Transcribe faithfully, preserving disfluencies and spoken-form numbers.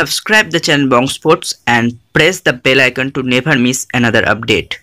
Subscribe the channel Bong Sports and press the bell icon to never miss another update.